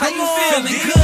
How you feeling? Good.